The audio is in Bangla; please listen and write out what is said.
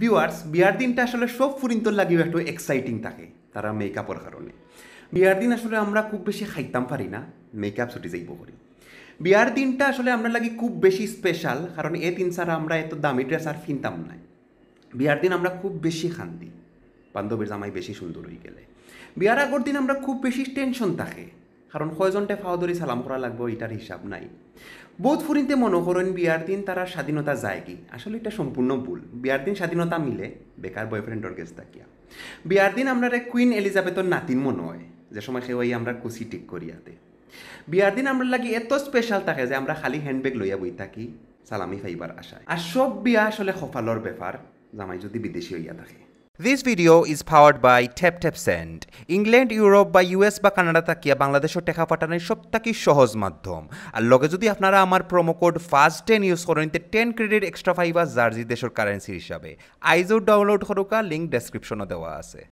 ভিউয়ার্স বিয়ার দিনটা আসলে সব ফুরিন্তর লাগিও একটু এক্সাইটিং থাকে তারা মেকআপের কারণে। বিয়ার দিন আসলে আমরা খুব বেশি খাইতাম পারি না, মেকআপ ছুটি যাইব করি। বিয়ার দিনটা আসলে আমরা লাগি খুব বেশি স্পেশাল, কারণ এ দিন ছাড়া আমরা এত দামি ড্রেস আর কিনতাম না। বিয়ার দিন আমরা খুব বেশি খান্দি, বান্ধবীর জামাই বেশি সুন্দর হয়ে গেলে। বিয়ার আগের দিন আমরা খুব বেশি টেনশন থাকে, কারণ কয়জনটা ফাওয়া ধরে সালাম করা লাগবে এটার হিসাব নাই। বোধ ফুরিনতে মনে করেন বিয়ার দিন তারা স্বাধীনতা যায় কি, আসলে এটা সম্পূর্ণ ভুল। বিয়ার দিন স্বাধীনতা মিলে বেকার বয়ফ্রেন্ডর গেছ থাকিয়া। বিয়ার দিন আমরা কুইন এলিজাবেথর নাতিন মনে হয়, যে সময় সেওয়াই আমরা কুচি ঠিক করিয়াতে। বিয়ার দিন আমরা লাগে এত স্পেশাল থাকে যে আমরা খালি হ্যান্ডব্যাগ লইয়া বই থাকি সালামি খাইবার আশায়। আর সব বিয়া আসলে সফলর ব্যাপার, জামাই যদি বিদেশি হইয়া থাকে। This video is powered by TapTapSend. England, Europe বা US বা কানাডা তাকিয়া বাংলাদেশের টাকা পাঠানোর সবথেকে সহজ মাধ্যম। আর লগে যদি আপনারা আমার প্রোমো কোড FAST10 ইউজ করেন তে 10 ক্রেডিট এক্সট্রা পাইবা জার্জি দেশের কারেন্সি হিসাবে। আইজো ডাউনলোড করুকা, লিংক ডেসক্রিপশনে দেওয়া আছে।